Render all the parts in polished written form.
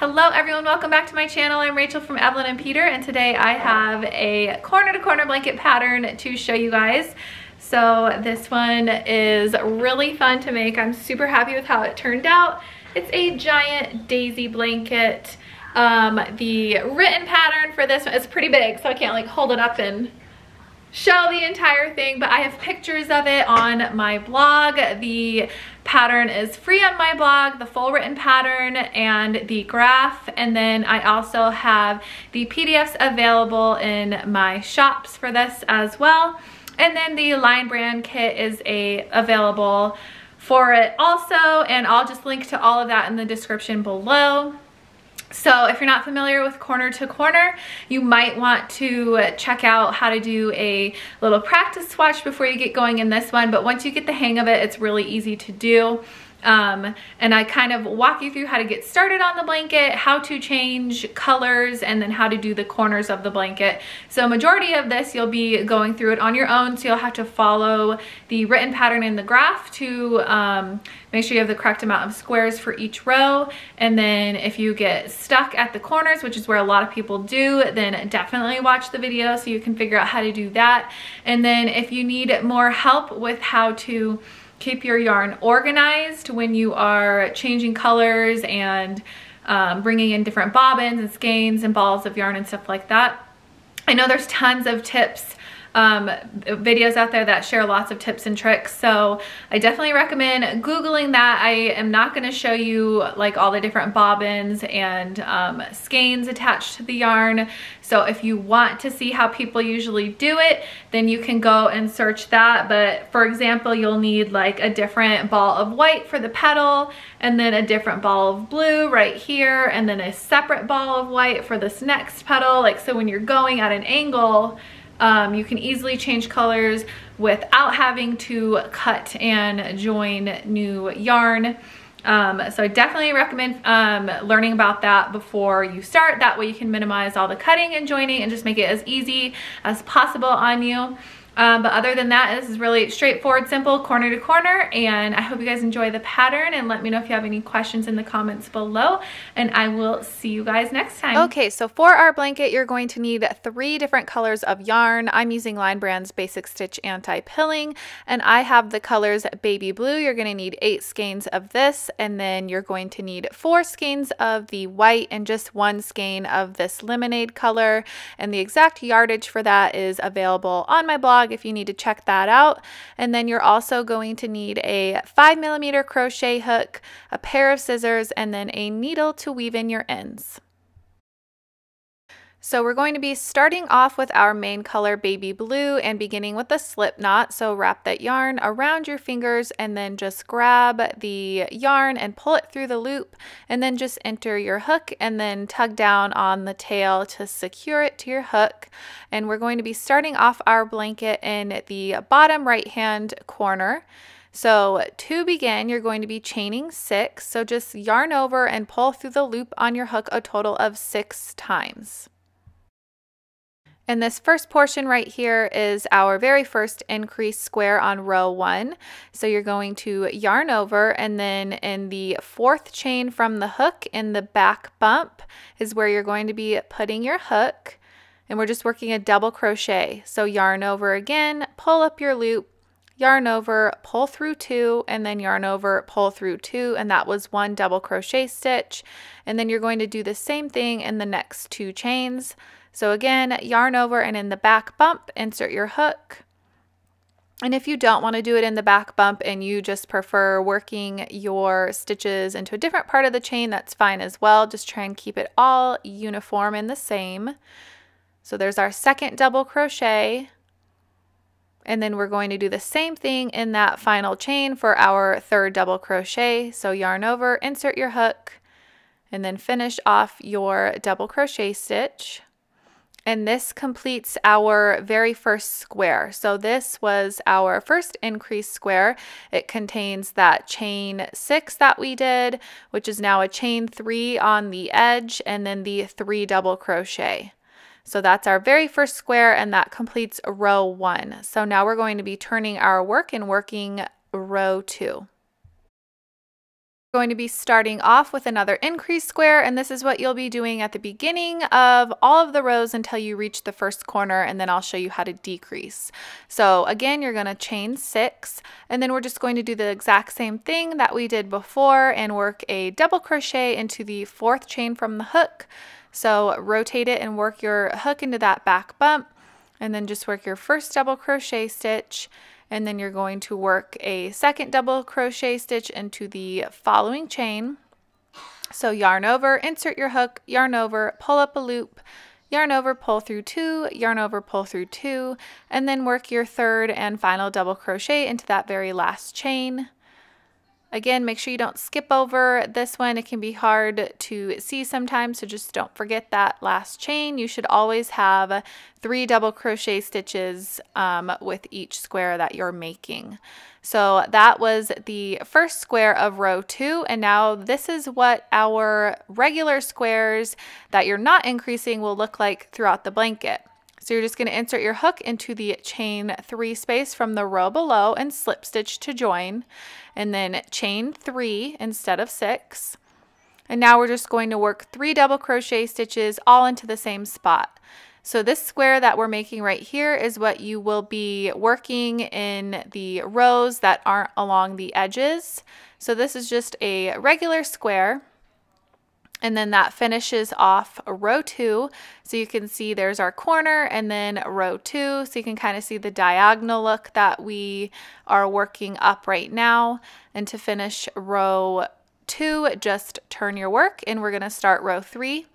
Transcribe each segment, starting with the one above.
Hello everyone, welcome back to my channel. I'm Rachel from Evelyn and Peter, and today I have a corner to corner blanket pattern to show you guys. So this one is really fun to make. I'm super happy with how it turned out. It's a giant daisy blanket. The written pattern for this one is pretty big, so I can't like hold it up and show the entire thing, but I have pictures of it on my blog. The pattern is free on my blog, the full written pattern and the graph, and then I also have the PDFs available in my shops for this as well. And then the Lion Brand kit is available for it also, and I'll just link to all of that in the description below. So if you're not familiar with corner to corner, you might want to check out how to do a little practice swatch before you get going in this one. But once you get the hang of it, it's really easy to do. And I kind of walk you through how to get started on the blanket, how to change colors, and then how to do the corners of the blanket. So majority of this, you'll be going through it on your own. So you'll have to follow the written pattern in the graph to make sure you have the correct amount of squares for each row. And then if you get stuck at the corners, which is where a lot of people do, then definitely watch the video so you can figure out how to do that. And then if you need more help with how to keep your yarn organized when you are changing colors and bringing in different bobbins and skeins and balls of yarn and stuff like that. I know there's tons of tips, videos out there that share lots of tips and tricks, so I definitely recommend Googling that. I am not going to show you like all the different bobbins and skeins attached to the yarn. So if you want to see how people usually do it, then you can go and search that. But for example, you'll need like a different ball of white for the petal, and then a different ball of blue right here, and then a separate ball of white for this next petal. Like, so when you're going at an angle, you can easily change colors without having to cut and join new yarn. So I definitely recommend learning about that before you start. That way you can minimize all the cutting and joining and just make it as easy as possible on you. But other than that, this is really straightforward, simple, corner to corner. And I hope you guys enjoy the pattern, and let me know if you have any questions in the comments below, and I will see you guys next time. Okay, so for our blanket, you're going to need 3 different colors of yarn. I'm using Lion Brand's Basic Stitch Anti-Pilling, and I have the colors Baby Blue. You're gonna need 8 skeins of this, and then you're going to need 4 skeins of the white and just 1 skein of this lemonade color. And the exact yardage for that is available on my blog if you need to check that out. And then you're also going to need a 5mm crochet hook, a pair of scissors, and then a needle to weave in your ends. So we're going to be starting off with our main color, Baby Blue, and beginning with a slip knot. So wrap that yarn around your fingers and then just grab the yarn and pull it through the loop, and then just enter your hook and then tug down on the tail to secure it to your hook. And we're going to be starting off our blanket in the bottom right hand corner. So to begin, you're going to be chaining 6. So just yarn over and pull through the loop on your hook a total of 6 times. And this first portion right here is our very first increase square on row 1. So you're going to yarn over, and then in the 4th chain from the hook in the back bump is where you're going to be putting your hook. And we're just working a double crochet. So yarn over again, pull up your loop, yarn over, pull through 2, and then yarn over, pull through 2, and that was 1 double crochet stitch. And then you're going to do the same thing in the next 2 chains. So again, yarn over, and in the back bump, insert your hook. And if you don't want to do it in the back bump and you just prefer working your stitches into a different part of the chain, that's fine as well. Just try and keep it all uniform and the same. So there's our second double crochet. And then we're going to do the same thing in that final chain for our third double crochet. So yarn over, insert your hook, and then finish off your double crochet stitch. And this completes our very first square. So this was our first increase square. It contains that chain 6 that we did, which is now a chain 3 on the edge, and then the 3 double crochet. So that's our very first square, and that completes row 1. So now we're going to be turning our work and working row 2. Going to be starting off with another increase square, and this is what you'll be doing at the beginning of all of the rows until you reach the first corner, and then I'll show you how to decrease. So again, you're going to chain 6, and then we're just going to do the exact same thing that we did before and work a double crochet into the 4th chain from the hook. So rotate it and work your hook into that back bump, and then just work your first double crochet stitch. And then you're going to work a 2nd double crochet stitch into the following chain. So yarn over, insert your hook, yarn over, pull up a loop, yarn over, pull through 2, yarn over, pull through 2, and then work your 3rd and final double crochet into that very last chain. Again, make sure you don't skip over this one. It can be hard to see sometimes, so just don't forget that last chain. You should always have 3 double crochet stitches with each square that you're making. So that was the first square of row 2, and now this is what our regular squares that you're not increasing will look like throughout the blanket. So you're just going to insert your hook into the chain 3 space from the row below and slip stitch to join, and then chain 3 instead of 6. And now we're just going to work 3 double crochet stitches all into the same spot. So this square that we're making right here is what you will be working in the rows that aren't along the edges. So this is just a regular square. And then that finishes off row 2. So you can see there's our corner and then row 2. So you can kind of see the diagonal look that we are working up right now. And to finish row 2, just turn your work, and we're going to start row 3.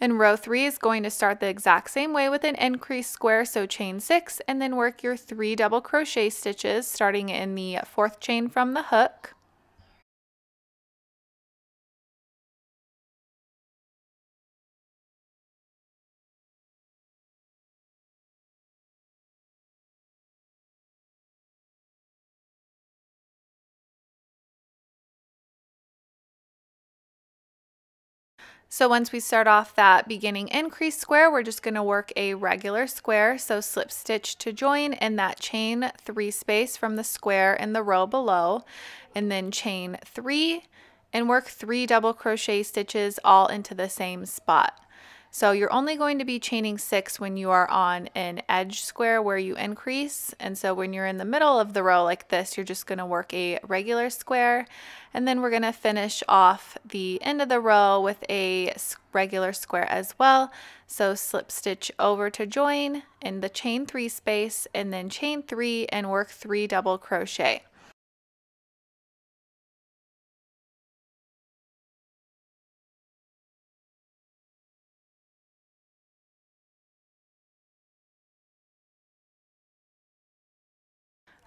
And row 3 is going to start the exact same way with an increase square, so chain 6, and then work your 3 double crochet stitches starting in the 4th chain from the hook. So once we start off that beginning increase square, we're just going to work a regular square. So slip stitch to join in that chain 3 space from the square in the row below, and then chain 3 and work 3 double crochet stitches all into the same spot. So you're only going to be chaining 6 when you are on an edge square where you increase. And so when you're in the middle of the row like this, you're just going to work a regular square. And then we're going to finish off the end of the row with a regular square as well. So slip stitch over to join in the chain 3 space, and then chain 3 and work 3 double crochet.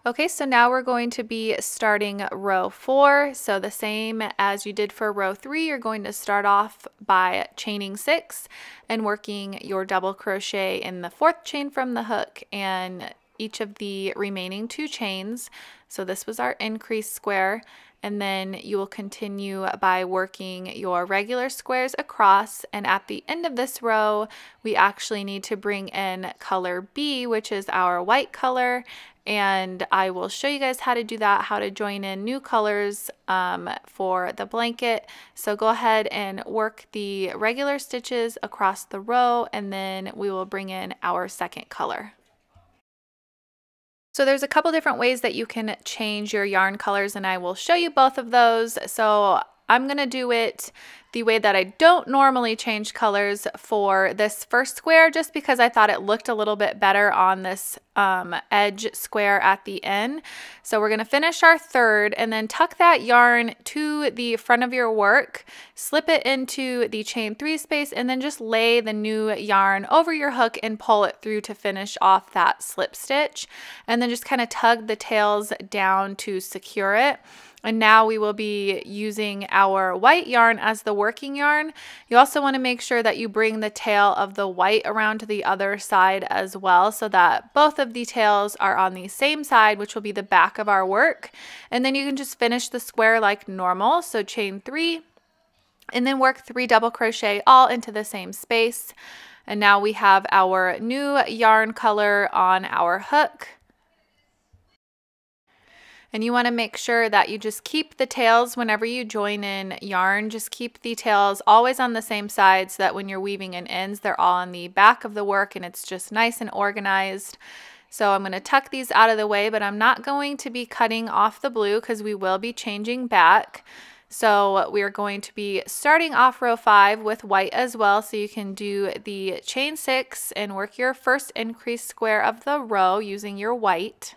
Okay, so now we're going to be starting row 4. So the same as you did for row 3, you're going to start off by chaining 6 and working your double crochet in the 4th chain from the hook and each of the remaining 2 chains. So this was our increase square, and then you will continue by working your regular squares across, and at the end of this row we actually need to bring in color B, which is our white color, and I will show you guys how to do that, how to join in new colors for the blanket. So go ahead and work the regular stitches across the row, and then we will bring in our 2nd color. So there's a couple different ways that you can change your yarn colors, and I will show you both of those. So I'm going to do it the way that I don't normally change colors for this first square, just because I thought it looked a little bit better on this edge square at the end. So we're going to finish our 3rd and then tuck that yarn to the front of your work, slip it into the chain 3 space, and then just lay the new yarn over your hook and pull it through to finish off that slip stitch, and then just kind of tug the tails down to secure it. And now we will be using our white yarn as the working yarn. You also want to make sure that you bring the tail of the white around to the other side as well, so that both of the tails are on the same side, which will be the back of our work. And then you can just finish the square like normal. So chain 3 and then work 3 double crochet all into the same space. And now we have our new yarn color on our hook. And you want to make sure that you just keep the tails whenever you join in yarn, just keep the tails always on the same side so that when you're weaving in ends, they're all on the back of the work and it's just nice and organized. So I'm going to tuck these out of the way, but I'm not going to be cutting off the blue because we will be changing back. So we are going to be starting off row 5 with white as well, so you can do the chain 6 and work your first increased square of the row using your white.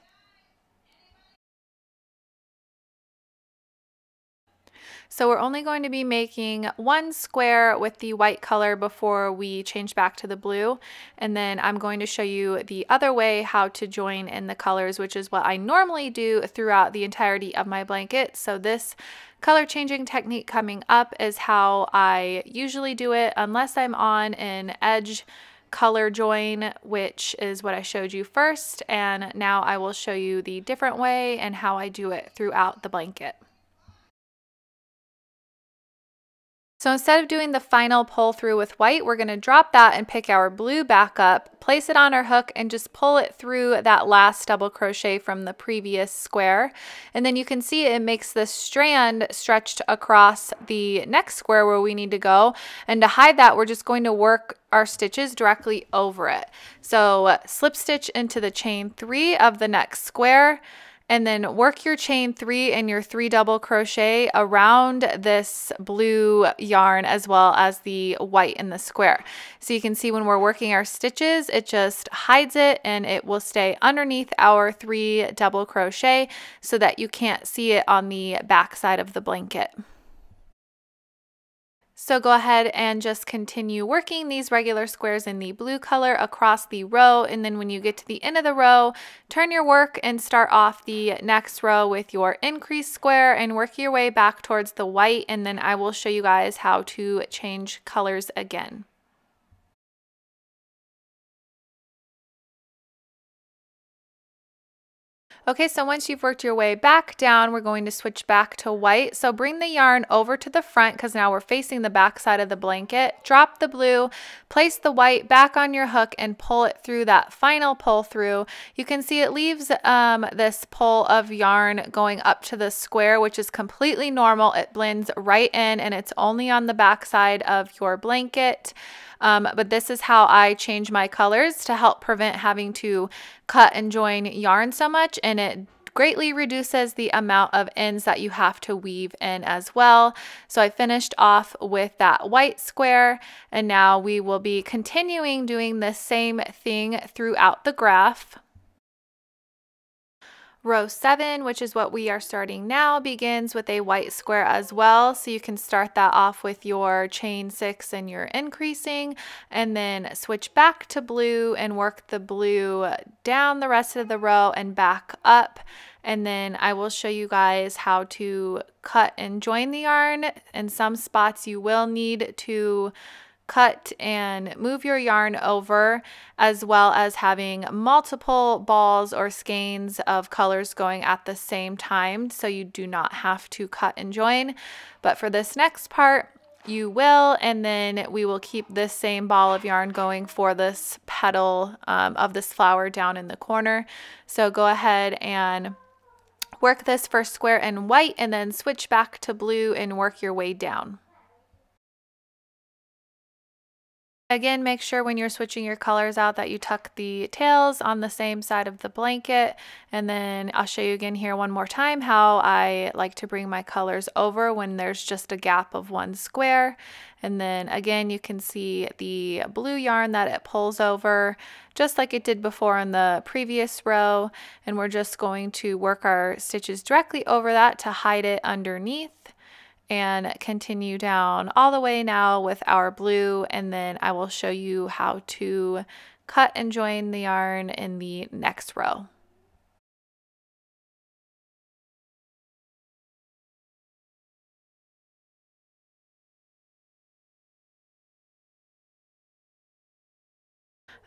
So we're only going to be making one square with the white color before we change back to the blue, and then I'm going to show you the other way how to join in the colors, which is what I normally do throughout the entirety of my blanket. So this color changing technique coming up is how I usually do it, unless I'm on an edge color join, which is what I showed you first, and now I will show you the different way and how I do it throughout the blanket. So instead of doing the final pull through with white, we're going to drop that and pick our blue back up, place it on our hook, and just pull it through that last double crochet from the previous square. And then you can see it makes the strand stretched across the next square where we need to go. And to hide that, we're just going to work our stitches directly over it. So slip stitch into the chain 3 of the next square, and then work your chain 3 and your 3 double crochet around this blue yarn as well as the white in the square. So you can see when we're working our stitches, it just hides it and it will stay underneath our 3 double crochet so that you can't see it on the back side of the blanket. So go ahead and just continue working these regular squares in the blue color across the row, and then when you get to the end of the row, turn your work and start off the next row with your increased square and work your way back towards the white, and then I will show you guys how to change colors again. Okay, so once you've worked your way back down, we're going to switch back to white. So bring the yarn over to the front because now we're facing the back side of the blanket. Drop the blue, place the white back on your hook, and pull it through that final pull through. You can see it leaves this pull of yarn going up to the square, which is completely normal. It blends right in and it's only on the back side of your blanket. But this is how I change my colors to help prevent having to cut and join yarn so much, and it greatly reduces the amount of ends that you have to weave in as well. So I finished off with that white square, and now we will be continuing doing the same thing throughout the graph. Row 7, which is what we are starting now, begins with a white square as well. So you can start that off with your chain 6 and your increasing, and then switch back to blue and work the blue down the rest of the row and back up. And then I will show you guys how to cut and join the yarn. In some spots you will need to cut and move your yarn over, as well as having multiple balls or skeins of colors going at the same time, so you do not have to cut and join. But for this next part, you will, and then we will keep this same ball of yarn going for this petal of this flower down in the corner. So go ahead and work this first square in white, and then switch back to blue and work your way down. Again, make sure when you're switching your colors out that you tuck the tails on the same side of the blanket. And then I'll show you again here one more time how I like to bring my colors over when there's just a gap of one square. And then again, you can see the blue yarn that it pulls over just like it did before in the previous row. And we're just going to work our stitches directly over that to hide it underneath, and continue down all the way now with our blue, and then I will show you how to cut and join the yarn in the next row.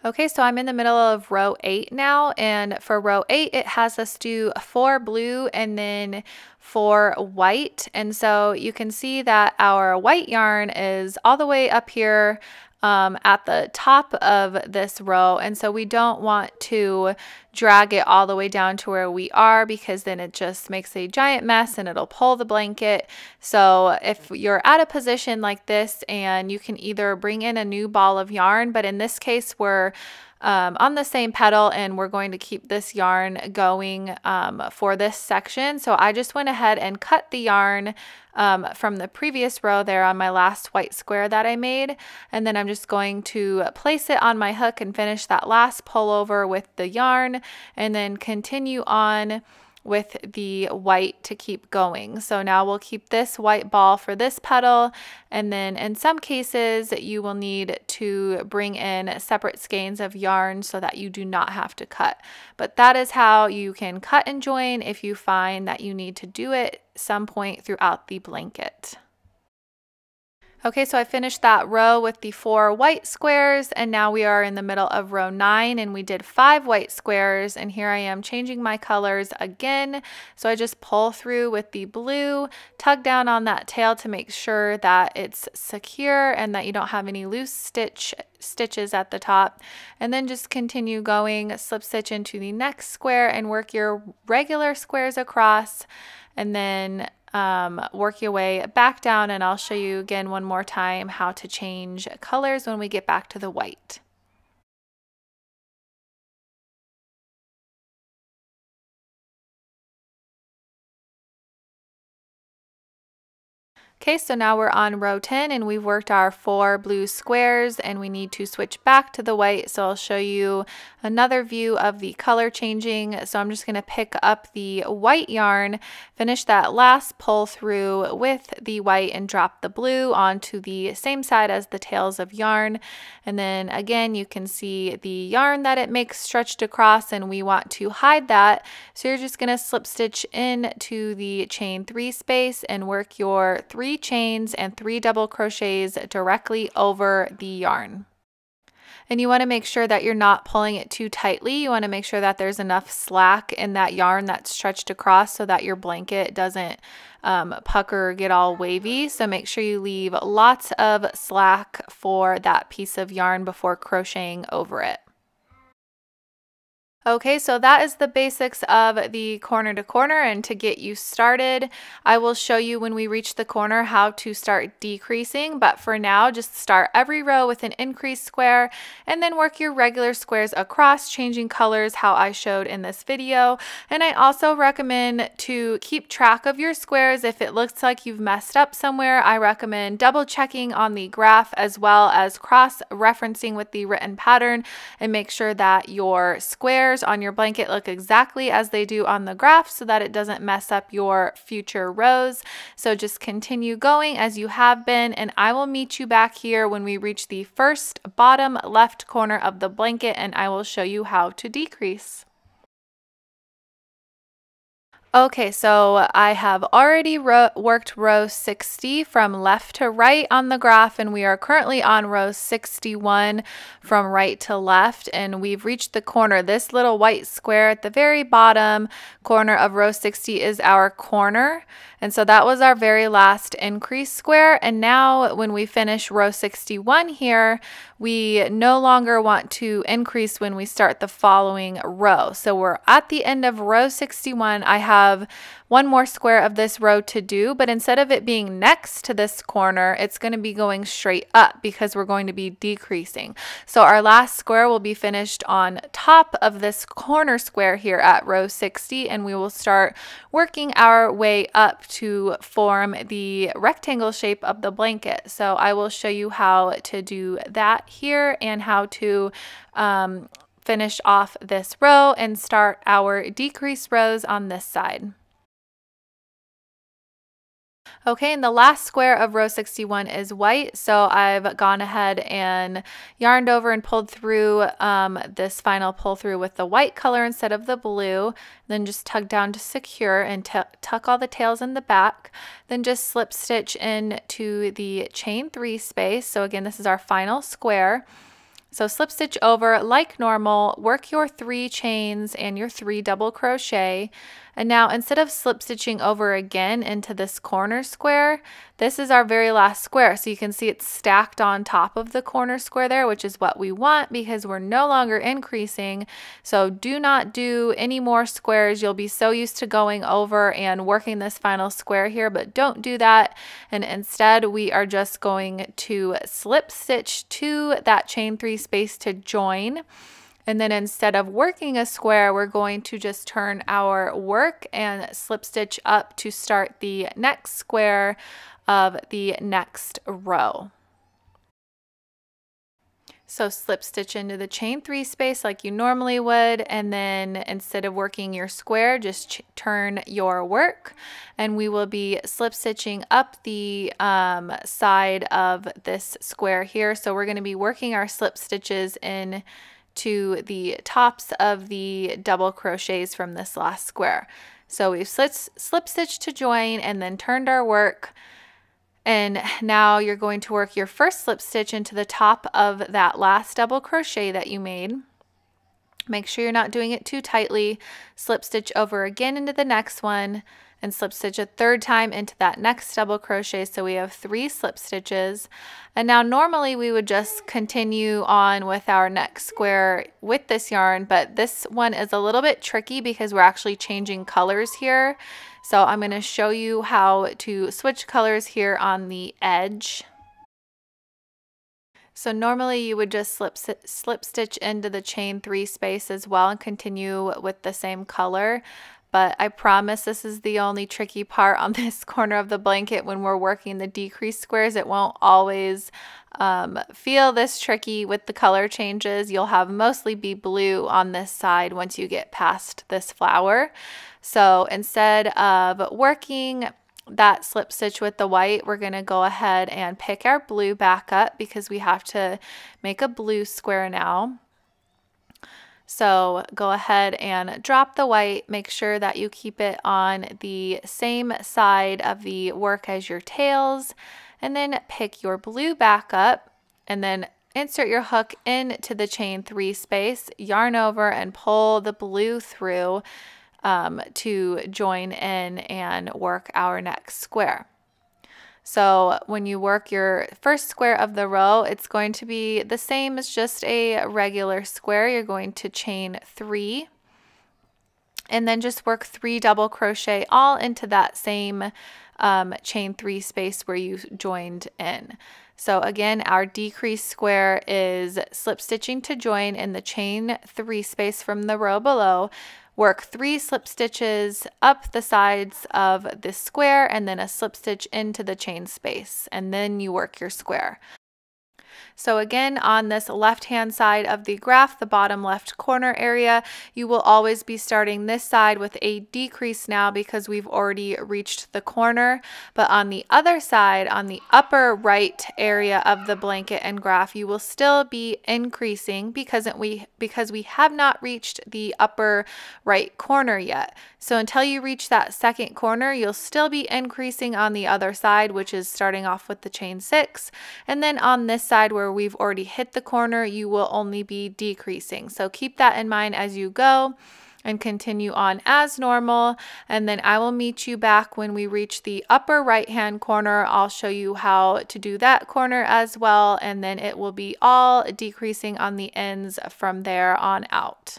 Okay, so I'm in the middle of row 8 now, and for row 8, it has us do 4 blue and then 4 white. And so you can see that our white yarn is all the way up here at the top of this row. And so we don't want to drag it all the way down to where we are, because then it just makes a giant mess and it'll pull the blanket. So if you're at a position like this, and you can either bring in a new ball of yarn, but in this case we're on the same petal and we're going to keep this yarn going for this section. So I just went ahead and cut the yarn from the previous row there on my last white square that I made, and then I'm just going to place it on my hook and finish that last pullover with the yarn, and then continue on with the white to keep going. So now we'll keep this white ball for this petal, and then in some cases you will need to bring in separate skeins of yarn so that you do not have to cut. But that is how you can cut and join if you find that you need to do it at some point throughout the blanket. Okay, so I finished that row with the 4 white squares, and now we are in the middle of row 9, and we did 5 white squares, and here I am changing my colors again. So I just pull through with the blue, tug down on that tail to make sure that it's secure and that you don't have any loose stitches at the top, and then just continue going, slip stitch into the next square and work your regular squares across, and then work your way back down, and I'll show you again one more time how to change colors when we get back to the white. Okay, so now we're on row 10 and we've worked our 4 blue squares, and we need to switch back to the white. So I'll show you another view of the color changing. So I'm just going to pick up the white yarn, finish that last pull through with the white, and drop the blue onto the same side as the tails of yarn. And then again, you can see the yarn that it makes stretched across, and we want to hide that. So you're just going to slip stitch into the chain 3 space and work your 3 chains and 3 double crochets directly over the yarn. And you want to make sure that you're not pulling it too tightly. You want to make sure that there's enough slack in that yarn that's stretched across so that your blanket doesn't pucker or get all wavy. So make sure you leave lots of slack for that piece of yarn before crocheting over it. Okay, so that is the basics of the corner to corner, and to get you started, I will show you when we reach the corner how to start decreasing, but for now just start every row with an increased square and then work your regular squares across, changing colors how I showed in this video. And I also recommend to keep track of your squares. If it looks like you've messed up somewhere, I recommend double checking on the graph as well as cross-referencing with the written pattern, and make sure that your square on your blanket look exactly as they do on the graph so that it doesn't mess up your future rows. So just continue going as you have been, and I will meet you back here when we reach the first bottom left corner of the blanket, and I will show you how to decrease. Okay, so I have already worked row 60 from left to right on the graph, and we are currently on row 61 from right to left, and we've reached the corner. This little white square at the very bottom corner of row 60 is our corner, and so that was our very last increase square. And now when we finish row 61 here, we no longer want to increase when we start the following row. So we're at the end of row 61. I have one more square of this row to do, but instead of it being next to this corner, it's going to be going straight up because we're going to be decreasing. So our last square will be finished on top of this corner square here at row 60, and we will start working our way up to form the rectangle shape of the blanket. So I will show you how to do that here and how to finish off this row and start our decrease rows on this side. Okay, and the last square of row 61 is white, so I've gone ahead and yarned over and pulled through this final pull through with the white color instead of the blue, then just tug down to secure and tuck all the tails in the back, then just slip stitch into the chain 3 space. So again, this is our final square. So slip stitch over like normal, work your 3 chains and your 3 double crochet, And now instead of slip stitching over again into this corner square, this is our very last square. So you can see it's stacked on top of the corner square there, which is what we want because we're no longer increasing. So do not do any more squares. You'll be so used to going over and working this final square here, but don't do that. And instead we are just going to slip stitch to that chain three space to join. And then instead of working a square, we're going to just turn our work and slip stitch up to start the next square of the next row. So slip stitch into the chain three space like you normally would, and then instead of working your square, just turn your work, and we will be slip stitching up the side of this square here. So we're going to be working our slip stitches in to the tops of the double crochets from this last square. So we've slip stitched to join and then turned our work, and now you're going to work your first slip stitch into the top of that last double crochet that you made. Make sure you're not doing it too tightly. Slip stitch over again into the next one and slip stitch a third time into that next double crochet. So we have three slip stitches. And now normally we would just continue on with our next square with this yarn, but this one is a little bit tricky because we're actually changing colors here. So I'm going to show you how to switch colors here on the edge. So normally you would just slip stitch into the chain three space as well and continue with the same color. But I promise this is the only tricky part on this corner of the blanket. When we're working the decrease squares, it won't always feel this tricky with the color changes. You'll have mostly be blue on this side once you get past this flower. So instead of working that slip stitch with the white, we're going to go ahead and pick our blue back up because we have to make a blue square now. So go ahead and drop the white. Make sure that you keep it on the same side of the work as your tails, and then pick your blue back up and then insert your hook into the chain three space, yarn over and pull the blue through to join in and work our next square. So when you work your first square of the row, it's going to be the same as just a regular square. You're going to chain three and then just work three double crochet all into that same chain three space where you joined in. So again, our decrease square is slip stitching to join in the chain three space from the row below. Work three slip stitches up the sides of this square and then a slip stitch into the chain space, and then you work your square. So again, on this left-hand side of the graph, the bottom left corner area, you will always be starting this side with a decrease now because we've already reached the corner. But on the other side, on the upper right area of the blanket and graph, you will still be increasing because we have not reached the upper right corner yet. So until you reach that second corner, you'll still be increasing on the other side, which is starting off with the chain six. And then on this side where we've already hit the corner, you will only be decreasing. So keep that in mind as you go and continue on as normal. And then I will meet you back when we reach the upper right hand corner. I'll show you how to do that corner as well, and then it will be all decreasing on the ends from there on out.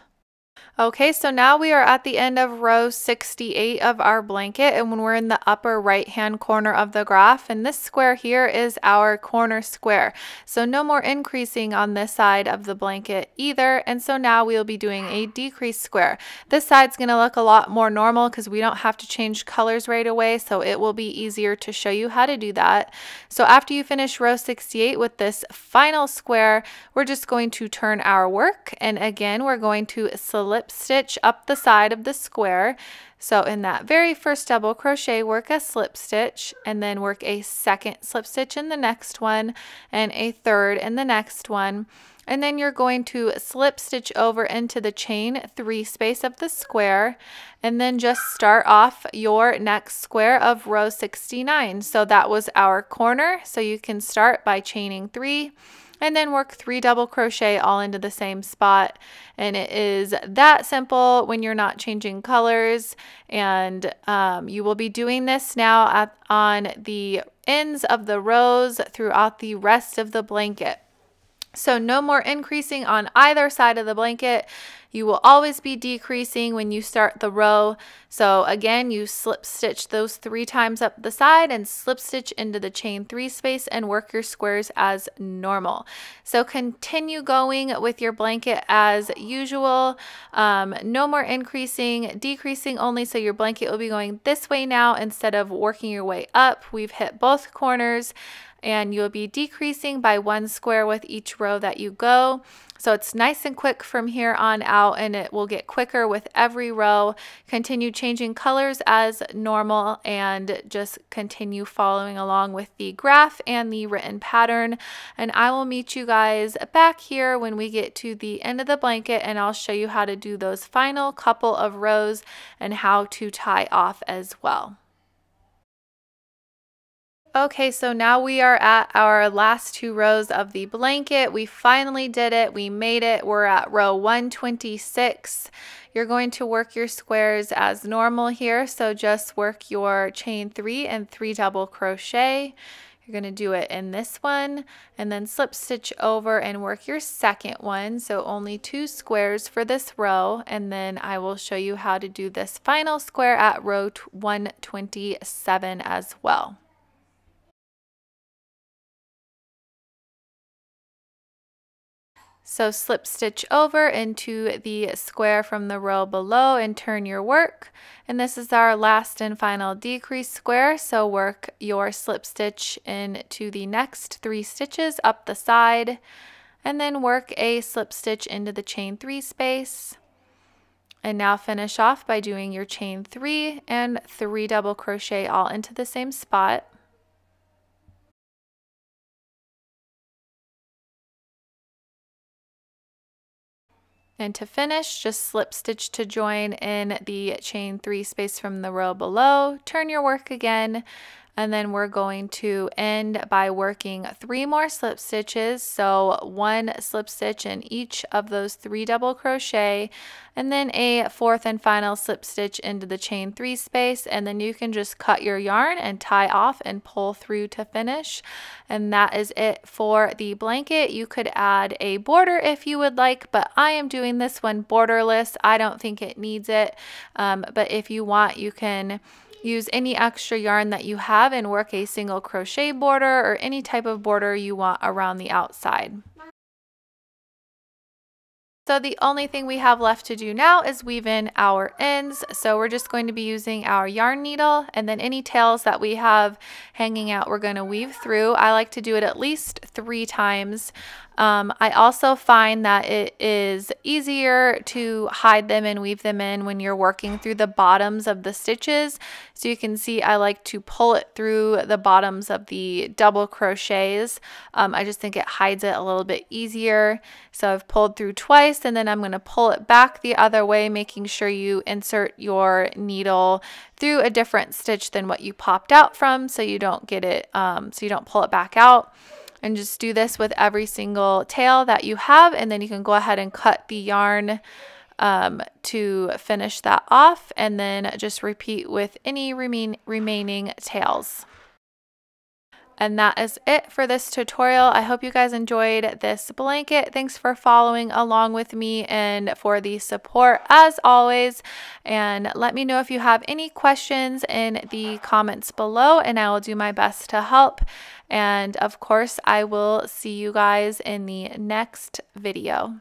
Okay, so now we are at the end of row 68 of our blanket, and when we're in the upper right hand corner of the graph, and this square here is our corner square. So no more increasing on this side of the blanket either, and so now we'll be doing a decrease square. This side's going to look a lot more normal because we don't have to change colors right away, so it will be easier to show you how to do that. So after you finish row 68 with this final square, we're just going to turn our work, and again we're going to slip stitch up the side of the square. So in that very first double crochet, work a slip stitch and then work a second slip stitch in the next one and a third in the next one, and then you're going to slip stitch over into the chain three space of the square and then just start off your next square of row 69. So that was our corner, so you can start by chaining three and then work 3 double crochet all into the same spot. And it is that simple when you're not changing colors. And you will be doing this now on the ends of the rows throughout the rest of the blanket. So no more increasing on either side of the blanket. You will always be decreasing when you start the row. So again, you slip stitch those 3 times up the side and slip stitch into the chain 3 space and work your squares as normal. So continue going with your blanket as usual. No more increasing, decreasing only. So your blanket will be going this way now instead of working your way up. We've hit both corners. And you'll be decreasing by 1 square with each row that you go. So it's nice and quick from here on out, and it will get quicker with every row. Continue changing colors as normal and just continue following along with the graph and the written pattern. And I will meet you guys back here when we get to the end of the blanket, and I'll show you how to do those final couple of rows and how to tie off as well. Okay, so now we are at our last 2 rows of the blanket. We finally did it. We made it. We're at row 126. You're going to work your squares as normal here. So just work your chain 3 and 3 double crochet. You're going to do it in this one and then slip stitch over and work your second one. So only 2 squares for this row, and then I will show you how to do this final square at row 127 as well. So slip stitch over into the square from the row below and turn your work. And this is our last and final decrease square. So work your slip stitch into the next 3 stitches up the side, and then work a slip stitch into the chain 3 space. And now finish off by doing your chain 3 and 3 double crochet all into the same spot. And to finish, just slip stitch to join in the chain 3 space from the row below, turn your work again, and then we're going to end by working 3 more slip stitches. So 1 slip stitch in each of those 3 double crochet, and then a 4th and final slip stitch into the chain 3 space, and then you can just cut your yarn and tie off and pull through to finish. And that is it for the blanket. You could add a border if you would like, but I am doing this one borderless. I don't think it needs it, but if you want, you can use any extra yarn that you have and work a single crochet border or any type of border you want around the outside. So the only thing we have left to do now is weave in our ends. So we're just going to be using our yarn needle, and then any tails that we have hanging out, we're going to weave through. I like to do it at least 3 times. I also find that it is easier to hide them and weave them in when you're working through the bottoms of the stitches. So you can see I like to pull it through the bottoms of the double crochets. I just think it hides it a little bit easier. So I've pulled through twice, and then I'm going to pull it back the other way, making sure you insert your needle through a different stitch than what you popped out from, so you don't get it, so you don't pull it back out. And just do this with every single tail that you have, and then you can go ahead and cut the yarn to finish that off, and then just repeat with any remaining tails. And that is it for this tutorial. I hope you guys enjoyed this blanket. Thanks for following along with me and for the support as always. And let me know if you have any questions in the comments below, and I will do my best to help. And of course, I will see you guys in the next video.